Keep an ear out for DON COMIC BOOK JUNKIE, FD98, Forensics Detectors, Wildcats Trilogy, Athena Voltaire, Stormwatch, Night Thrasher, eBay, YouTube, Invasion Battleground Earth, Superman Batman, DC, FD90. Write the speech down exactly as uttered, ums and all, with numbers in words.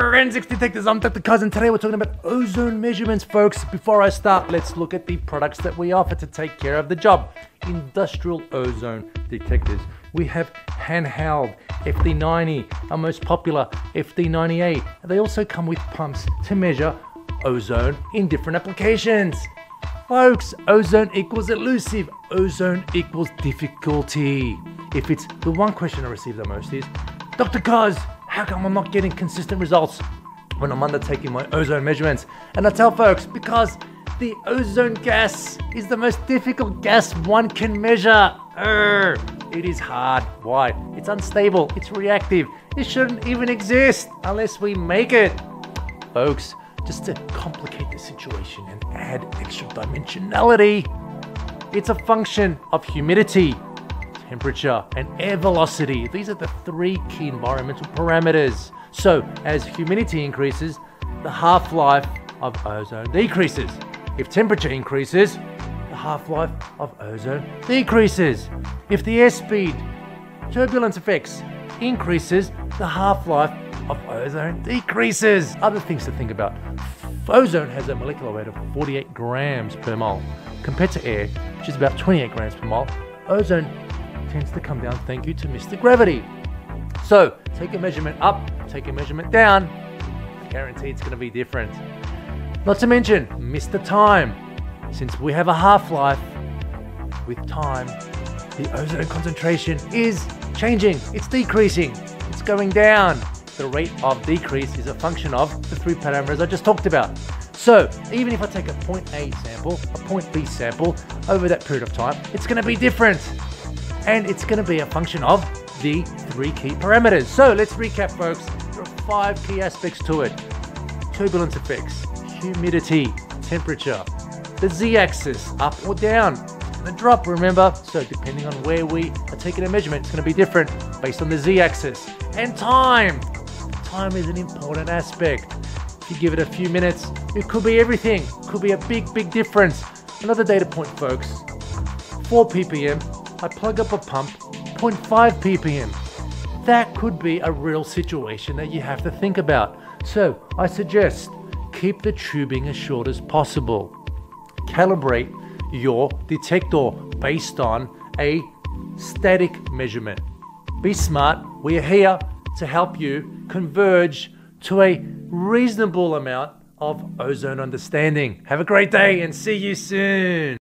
Forensics Detectives, I'm Doctor Cousin. Today we're talking about ozone measurements, folks. Before I start, let's look at the products that we offer to take care of the job. Industrial ozone detectors. We have handheld F D ninety, our most popular F D ninety-eight. They also come with pumps to measure ozone in different applications. Folks, ozone equals elusive. Ozone equals difficulty. If it's the one question I receive the most is, Doctor Cuz, how come I'm not getting consistent results when I'm undertaking my ozone measurements? And I tell folks, because the ozone gas is the most difficult gas one can measure. Urgh, it is hard. Why? It's unstable. It's reactive. It shouldn't even exist unless we make it. Folks, just to complicate the situation and add extra dimensionality, it's a function of humidity, temperature, and air velocity. These are the three key environmental parameters. So as humidity increases, the half-life of ozone decreases. If temperature increases, the half-life of ozone decreases. If the airspeed, turbulence effects increases, the half-life of ozone decreases. Other things to think about. Ozone has a molecular weight of forty-eight grams per mole. Compared to air, which is about twenty-eight grams per mole, ozone tends to come down, thank you to Mister Gravity. So take a measurement up, take a measurement down, I guarantee it's gonna be different. Not to mention Mister Time. Since we have a half-life, with time, the ozone concentration is changing, it's decreasing, it's going down. The rate of decrease is a function of the three parameters I just talked about. So even if I take a point A sample, a point B sample, over that period of time, it's gonna be different. And it's going to be a function of the three key parameters. So let's recap, folks. There are five key aspects to it. Turbulence effects, humidity, temperature, the z-axis, up or down, and the drop, remember. So depending on where we are taking a measurement, it's going to be different based on the z-axis. And time. Time is an important aspect. If you give it a few minutes, it could be everything. It could be a big, big difference. Another data point, folks. four p p m. I plug up a pump, zero point five p p m. That could be a real situation that you have to think about. So I suggest keep the tubing as short as possible. Calibrate your detector based on a static measurement. Be smart, we're here to help you converge to a reasonable amount of ozone understanding. Have a great day and see you soon.